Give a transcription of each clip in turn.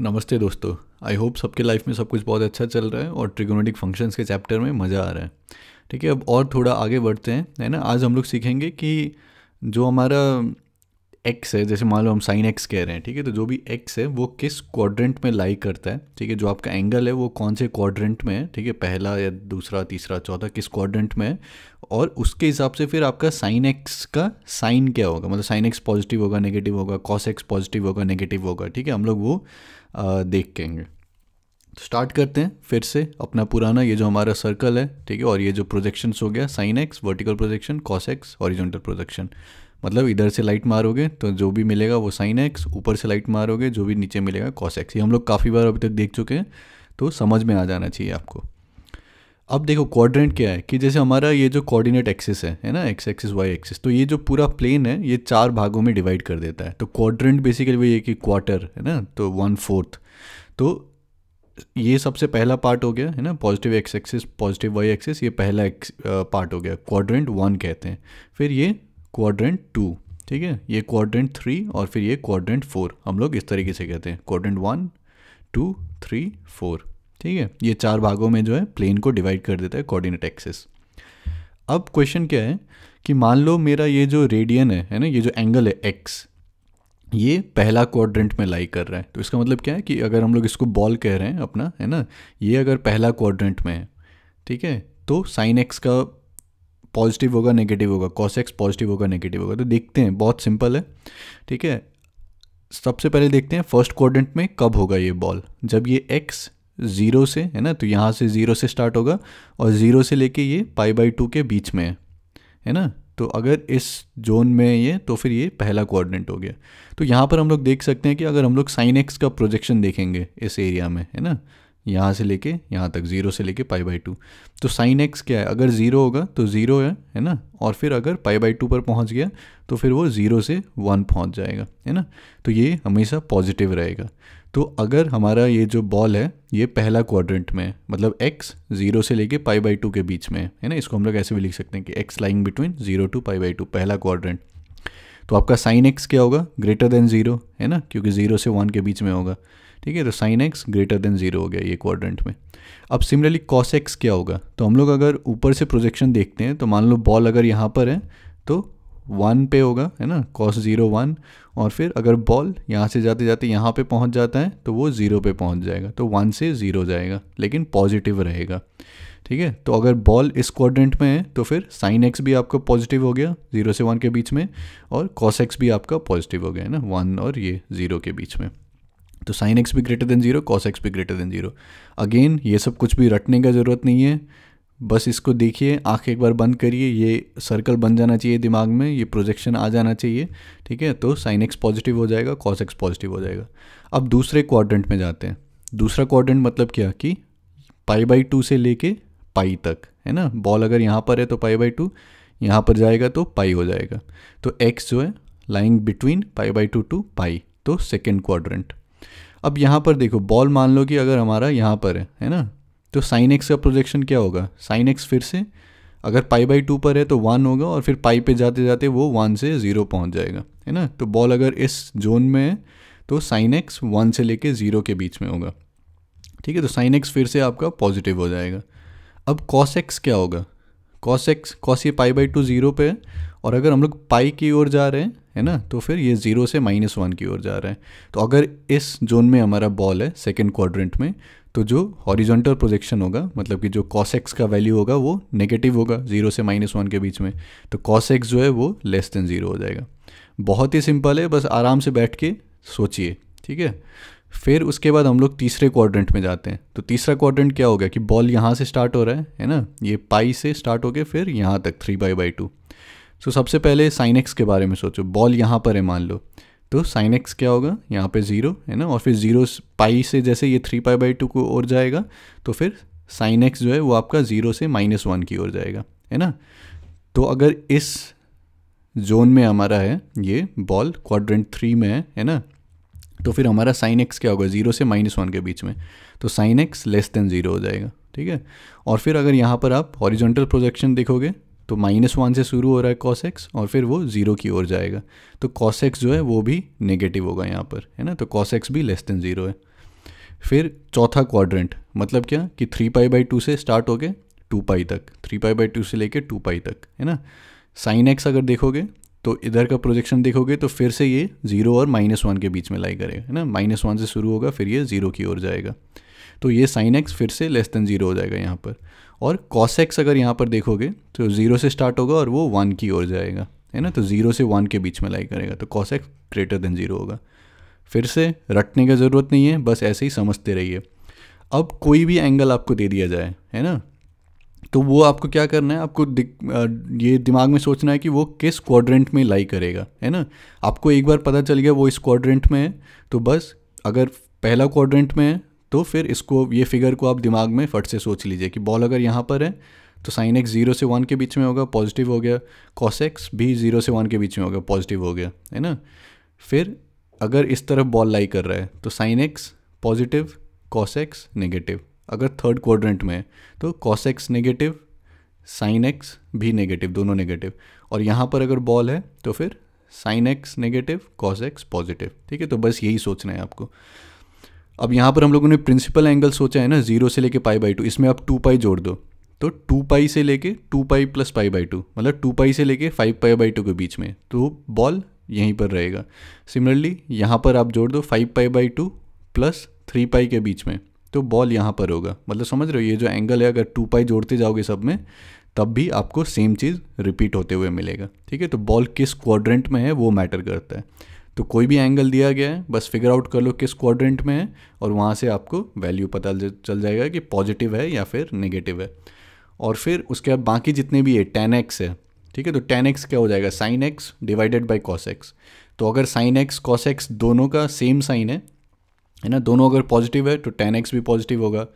नमस्ते दोस्तों, I hope सबके लाइफ में सब कुछ बहुत अच्छा चल रहा है और ट्रिग्नोमेट्रिक फंक्शंस के चैप्टर में मज़ा आ रहा है। ठीक है, अब और थोड़ा आगे बढ़ते हैं, है ना। आज हम लोग सीखेंगे कि जो हमारा एक्स है, जैसे मान लो हम साइन एक्स कह रहे हैं, ठीक है, तो जो भी एक्स है वो किस क्वाड्रेंट में लाई करता है। ठीक है, जो आपका एंगल है वो कौन से क्वाड्रेंट में है, ठीक है, पहला या दूसरा तीसरा चौथा, किस क्वाड्रेंट में है, और उसके हिसाब से फिर आपका साइन एक्स का साइन क्या होगा, मतलब साइन एक्स पॉजिटिव होगा, नेगेटिव होगा, कॉस एक्स पॉजिटिव होगा, नेगेटिव होगा। ठीक है, हम लोग वो देखेंगे। तो स्टार्ट करते हैं फिर से अपना पुराना, ये जो हमारा सर्कल है, ठीक है, और ये जो प्रोजेक्शंस हो गया, sine x vertical projection, cos x horizontal projection. मतलब इधर से लाइट मारोगे तो जो भी मिलेगा वो साइन एक्स, ऊपर से लाइट मारोगे जो भी नीचे मिलेगा कॉस एक्स। ये हम लोग काफ़ी बार अभी तक देख चुके हैं, तो समझ में आ जाना चाहिए आपको। अब देखो क्वाड्रेंट क्या है, कि जैसे हमारा ये जो कोऑर्डिनेट एक्सिस है ना, एक्स एक्सिस वाई एक्सिस, तो ये जो पूरा प्लेन है ये चार भागों में डिवाइड कर देता है। तो क्वाड्रेंट बेसिकली वो ये कि क्वार्टर है ना, तो 1/4। तो ये सबसे पहला पार्ट हो गया, है ना, positive x axis positive y axis, ये पहला पार्ट हो गया, क्वाड्रेंट 1 कहते हैं। फिर ये क्वाड्रेंट 2, ठीक है, ये क्वाड्रेंट 3, और फिर ये क्वाड्रेंट 4। हम लोग इस तरीके से कहते हैं क्वाड्रेंट 1, 2, 3, 4। ठीक है, ये चार भागों में जो है प्लेन को डिवाइड कर देता है कोऑर्डिनेट एक्सिस। अब क्वेश्चन क्या है कि मान लो मेरा ये जो रेडियन है ना, ये जो एंगल है एक्स, ये पहला क्वाड्रेंट में लाई कर रहा है। तो इसका मतलब क्या है कि अगर हम लोग इसको बॉल कह रहे हैं अपना, है ना, ये अगर पहला क्वाड्रेंट में है, ठीक है, तो साइन एक्स का पॉजिटिव होगा नेगेटिव होगा, कॉस एक्स पॉजिटिव होगा नेगेटिव होगा। तो देखते हैं, बहुत सिंपल है, ठीक है। सबसे पहले देखते हैं फर्स्ट क्वाड्रेंट में कब होगा ये बॉल, जब ये एक्स 0 से, है ना, तो यहाँ से 0 से स्टार्ट होगा और 0 से लेके ये π/2 के बीच में है ना। तो अगर इस जोन में ये, तो फिर ये पहला क्वाड्रेंट हो गया। तो यहाँ पर हम लोग देख सकते हैं कि अगर हम लोग साइन एक्स का प्रोजेक्शन देखेंगे इस एरिया में, है ना, यहाँ से लेके यहाँ तक, 0 से लेके π/2, तो साइन एक्स क्या है, अगर 0 होगा तो 0 है ना, और फिर अगर π/2 पर पहुँच गया तो फिर वो 0 से 1 पहुँच जाएगा, है ना। तो ये हमेशा पॉजिटिव रहेगा। तो अगर हमारा ये जो बॉल है ये पहला क्वाड्रेंट में, मतलब x 0 से लेके π/2 के बीच में है ना, इसको हम लोग ऐसे भी लिख सकते हैं कि x लाइंग बिटवीन 0 to π/2, पहला क्वाड्रेंट। तो आपका साइन x क्या होगा, ग्रेटर देन 0, है ना, क्योंकि 0 से 1 के बीच में होगा। ठीक है, तो साइन x ग्रेटर देन 0 हो गया ये क्वाड्रेंट में। अब सिमिलरली कॉस x क्या होगा, तो हम लोग अगर ऊपर से प्रोजेक्शन देखते हैं, तो मान लो बॉल अगर यहाँ पर है तो 1 पे होगा, है ना, कॉस 0 1, और फिर अगर बॉल यहाँ से जाते जाते यहाँ पे पहुँच जाता है तो वो 0 पे पहुँच जाएगा, तो 1 से 0 जाएगा, लेकिन पॉजिटिव रहेगा। ठीक है, तो अगर बॉल इस क्वाड्रेंट में है तो फिर साइन एक्स भी आपका पॉजिटिव हो गया 0 से 1 के बीच में, और कॉस एक्स भी आपका पॉजिटिव हो गया, है ना, 1 और ये 0 के बीच में। तो साइन एक्स भी ग्रेटर देन 0, कॉस एक्स भी ग्रेटर देन 0। अगेन ये सब कुछ भी रटने का ज़रूरत नहीं है, बस इसको देखिए, आँख एक बार बंद करिए, ये सर्कल बन जाना चाहिए दिमाग में, ये प्रोजेक्शन आ जाना चाहिए। ठीक है, तो साइन एक्स पॉजिटिव हो जाएगा, कॉस एक्स पॉजिटिव हो जाएगा। अब दूसरे क्वाड्रेंट में जाते हैं। दूसरा क्वाड्रेंट मतलब क्या, कि π/2 से लेके पाई तक, है ना, बॉल अगर यहाँ पर है तो π/2, यहाँ पर जाएगा तो पाई हो जाएगा। तो एक्स जो है लाइंग बिटवीन π/2 to π, तो सेकेंड क्वाड्रेंट। अब यहाँ पर देखो, बॉल मान लो कि अगर हमारा यहाँ पर है ना, तो साइन एक्स का प्रोजेक्शन क्या होगा, साइन एक्स फिर से अगर π/2 पर है तो 1 होगा, और फिर पाई पे जाते जाते वो 1 से 0 पहुंच जाएगा, है ना। तो बॉल अगर इस जोन में है तो साइन एक्स 1 से लेके 0 के बीच में होगा। ठीक है, तो साइन एक्स फिर से आपका पॉजिटिव हो जाएगा। अब कॉस एक्स क्या होगा, कॉस ये π/2 0 पे है, और अगर हम लोग पाई की ओर जा रहे हैं, है ना, तो फिर ये 0 से -1 की ओर जा रहे हैं। तो अगर इस जोन में हमारा बॉल है सेकेंड क्वाड्रेंट में, तो जो हॉरिजॉन्टल प्रोजेक्शन होगा, मतलब कि जो कॉस एक्स का वैल्यू होगा वो नेगेटिव होगा, 0 से -1 के बीच में, तो कॉस एक्स जो है वो लेस देन 0 हो जाएगा। बहुत ही सिंपल है, बस आराम से बैठ के सोचिए। ठीक है, फिर उसके बाद हम लोग तीसरे क्वाड्रेंट में जाते हैं। तो तीसरा क्वाड्रेंट क्या होगा, कि बॉल यहाँ से स्टार्ट हो रहा है ना, ये पाई से स्टार्ट होके फिर यहाँ तक 3π/2। तो सबसे पहले साइन एक्स के बारे में सोचो, बॉल यहाँ पर है मान लो, तो साइन एक्स क्या होगा, यहाँ पे 0 है ना, और फिर 0 पाई से जैसे ये 3π/2 को ओर जाएगा, तो फिर साइन एक्स जो है वो आपका 0 से -1 की ओर जाएगा, है ना। तो अगर इस जोन में हमारा है ये बॉल क्वाड्रेंट 3 में है ना, तो फिर हमारा साइन एक्स क्या होगा, 0 से -1 के बीच में, तो साइन एक्स लेस देन 0 हो जाएगा। ठीक है, और फिर अगर यहाँ पर आप हॉरिजॉन्टल प्रोजेक्शन देखोगे तो -1 से शुरू हो रहा है कॉस एक्स, और फिर वो 0 की ओर जाएगा, तो कॉस एक्स जो है वो भी नेगेटिव होगा यहाँ पर, है ना, तो कॉस एक्स भी लेस देन 0 है। फिर चौथा क्वाड्रेंट मतलब क्या कि 3π/2 से स्टार्ट होके 2π तक, 3π/2 से लेके 2π तक, है ना। साइन एक्स अगर देखोगे तो इधर का प्रोजेक्शन देखोगे तो फिर से ये 0 और -1 के बीच में लाई करेगा, है ना। -1 से शुरू होगा फिर ये 0 की ओर जाएगा, तो ये साइन एक्स फिर से लेस देन 0 हो जाएगा यहाँ पर। और कॉस एक्स अगर यहाँ पर देखोगे तो 0 से स्टार्ट होगा और वो 1 की ओर जाएगा, है ना। तो 0 से 1 के बीच में लाई करेगा, तो कॉस एक्स ग्रेटर देन 0 होगा। फिर से रटने का ज़रूरत नहीं है, बस ऐसे ही समझते रहिए। अब कोई भी एंगल आपको दे दिया जाए, है ना, तो वो आपको क्या करना है, आपको ये दिमाग में सोचना है कि वो किस क्वाड्रेंट में लाई करेगा, है ना। आपको एक बार पता चल गया वो इस क्वाड्रेंट में है, तो बस अगर पहला क्वाड्रेंट में है तो फिर इसको, ये फिगर को आप दिमाग में फट से सोच लीजिए कि बॉल अगर यहाँ पर है तो साइन एक्स 0 से 1 के बीच में होगा, पॉजिटिव हो गया। कॉस एक्स भी 0 से 1 के बीच में होगा, पॉजिटिव हो गया, है ना। फिर अगर इस तरफ बॉल लाई कर रहा है तो sine x positive, cos x negative. अगर थर्ड क्वाड्रेंट में है तो cos x negative, sine x भी नेगेटिव, दोनों नेगेटिव। और यहाँ पर अगर बॉल है तो फिर sine x negative, cos x positive, ठीक है। तो बस यही सोचना है आपको। अब यहाँ पर हम लोगों ने प्रिंसिपल एंगल सोचा है ना, 0 से लेके π/2, इसमें आप 2π जोड़ दो, तो 2π से लेके 2π + π/2 मतलब 2π से लेके 5π/2 के बीच में, तो बॉल यहीं पर रहेगा। सिमिलरली यहाँ पर आप जोड़ दो 5π/2 + 3π के बीच में, तो बॉल यहाँ पर होगा। मतलब समझ रहे हो, ये जो एंगल है अगर 2π जोड़ते जाओगे सब में तब भी आपको सेम चीज़ रिपीट होते हुए मिलेगा, ठीक है। तो बॉल किस क्वाड्रेंट में है वो मैटर करता है। तो कोई भी एंगल दिया गया है बस फिगर आउट कर लो किस क्वाड्रेंट में है, और वहाँ से आपको वैल्यू पता चल जाएगा कि पॉजिटिव है या फिर नेगेटिव है। और फिर उसके बाद बाकी जितने भी है, tan x है, ठीक है। तो tan x क्या हो जाएगा, sine x divided by cos x. तो अगर साइन एक्स कॉस एक्स दोनों का सेम साइन है, है ना, दोनों अगर पॉजिटिव है तो tan x भी पॉजिटिव होगा,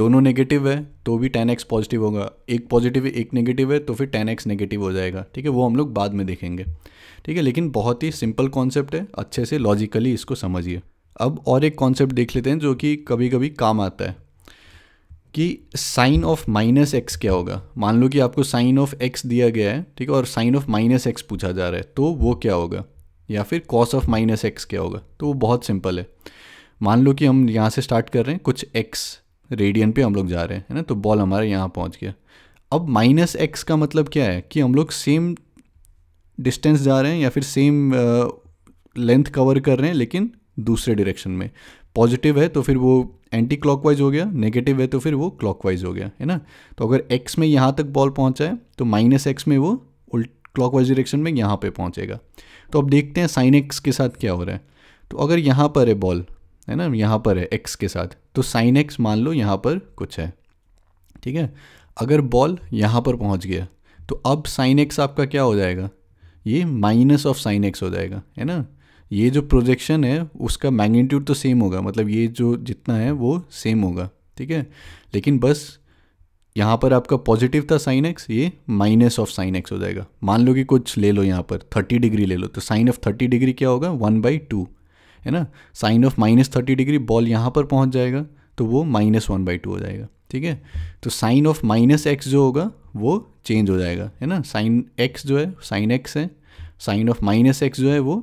दोनों नेगेटिव है तो भी tan x पॉजिटिव होगा, एक पॉजिटिव है एक नेगेटिव है तो फिर tan x नेगेटिव हो जाएगा, ठीक है। वो हम लोग बाद में देखेंगे, ठीक है। लेकिन बहुत ही सिंपल कॉन्सेप्ट है, अच्छे से लॉजिकली इसको समझिए। अब और एक कॉन्सेप्ट देख लेते हैं जो कि कभी कभी काम आता है, कि साइन ऑफ माइनस एक्स क्या होगा। मान लो कि आपको साइन ऑफ एक्स दिया गया है, ठीक है, और साइन ऑफ माइनस एक्स पूछा जा रहा है, तो वो क्या होगा। या फिर कॉस ऑफ माइनस एक्स क्या होगा, तो वो बहुत सिंपल है। मान लो कि हम यहाँ से स्टार्ट कर रहे हैं, कुछ एक्स रेडियन पे हम लोग जा रहे हैं, है ना, तो बॉल हमारा यहाँ पहुँच गया। अब माइनस एक्स का मतलब क्या है कि हम लोग सेम डिस्टेंस जा रहे हैं या फिर सेम लेंथ कवर कर रहे हैं लेकिन दूसरे डायरेक्शन में। पॉजिटिव है तो फिर वो एंटी क्लॉकवाइज हो गया, नेगेटिव है तो फिर वो क्लॉकवाइज हो गया, है ना। तो अगर एक्स में यहाँ तक बॉल पहुँचा है तो माइनस एक्स में वो उल्ट क्लॉकवाइज डायरेक्शन में यहाँ पे पहुँचेगा। तो अब देखते हैं साइन एक्स के साथ क्या हो रहा है। तो अगर यहाँ पर है बॉल, है ना, यहाँ पर है एक्स के साथ, तो साइन एक्स मान लो यहाँ पर कुछ है, ठीक है। अगर बॉल यहाँ पर पहुँच गया तो अब साइन एक्स आपका क्या हो जाएगा, ये माइनस ऑफ साइन एक्स हो जाएगा, है ना। ये जो प्रोजेक्शन है उसका मैग्नीट्यूड तो सेम होगा, मतलब ये जो जितना है वो सेम होगा, ठीक है। लेकिन बस यहाँ पर आपका पॉजिटिव था साइन एक्स, ये माइनस ऑफ साइन एक्स हो जाएगा। मान लो कि कुछ ले लो, यहाँ पर 30 डिग्री ले लो, तो साइन ऑफ 30 डिग्री क्या होगा, 1/2, है ना। साइन ऑफ -30 डिग्री, बॉल यहाँ पर पहुँच जाएगा तो वो -1/2 हो जाएगा, ठीक है। तो साइन ऑफ माइनस एक्स जो होगा वो चेंज हो जाएगा, है ना। साइन एक्स जो है साइन एक्स है, साइन ऑफ माइनस एक्स जो है वो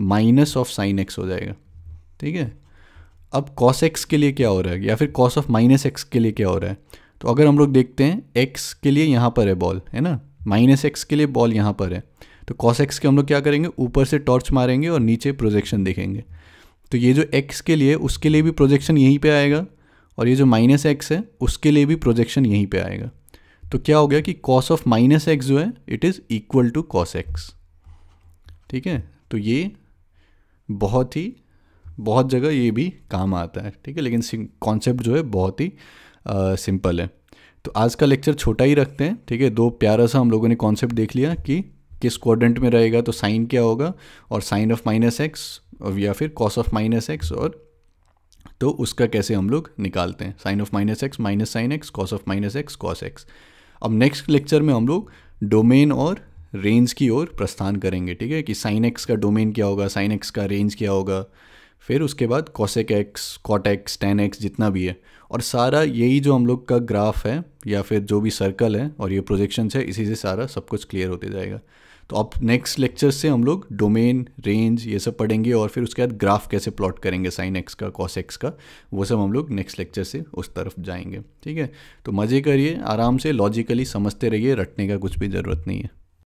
माइनस ऑफ साइन एक्स हो जाएगा, ठीक है। अब कॉस एक्स के लिए क्या हो रहा है या फिर कॉस ऑफ माइनस एक्स के लिए क्या हो रहा है। तो अगर हम लोग देखते हैं एक्स के लिए यहाँ पर है बॉल, है ना, माइनस एक्स के लिए बॉल यहाँ पर है, तो कॉस एक्स के हम लोग क्या करेंगे, ऊपर से टॉर्च मारेंगे और नीचे प्रोजेक्शन देखेंगे। तो ये जो एक्स के लिए उसके लिए भी प्रोजेक्शन यहीं पे आएगा, और ये जो माइनस एक्स है उसके लिए भी प्रोजेक्शन यहीं पे आएगा। तो क्या हो गया कि कॉस ऑफ माइनस एक्स जो है it is equal to cos x, ठीक है। तो ये बहुत जगह ये भी काम आता है, ठीक है। लेकिन कॉन्सेप्ट जो है बहुत ही सिंपल है। तो आज का लेक्चर छोटा ही रखते हैं, ठीक है। दो प्यारा सा हम लोगों ने कॉन्सेप्ट देख लिया कि किस क्वाड्रेंट में रहेगा तो साइन क्या होगा, और साइन ऑफ माइनस एक्स या फिर कॉस ऑफ माइनस एक्स, और तो उसका कैसे हम लोग निकालते हैं। Sine of minus x minus sine x, cos of minus x cos x. अब नेक्स्ट लेक्चर में हम लोग डोमेन और रेंज की ओर प्रस्थान करेंगे, ठीक है, कि साइन एक्स का डोमेन क्या होगा, साइन एक्स का रेंज क्या होगा, फिर उसके बाद cosec x, cot x, tan x जितना भी है। और सारा यही जो हम लोग का ग्राफ है या फिर जो भी सर्कल है और ये प्रोजेक्शंस है, इसी से सारा सब कुछ क्लियर होते जाएगा। तो आप नेक्स्ट लेक्चर से हम लोग डोमेन, रेंज ये सब पढ़ेंगे और फिर उसके बाद ग्राफ कैसे प्लॉट करेंगे साइन एक्स का, कॉस एक्स का, वो सब हम लोग नेक्स्ट लेक्चर से उस तरफ जाएंगे। ठीक है, तो मज़े करिए, आराम से लॉजिकली समझते रहिए, रटने का कुछ भी ज़रूरत नहीं है।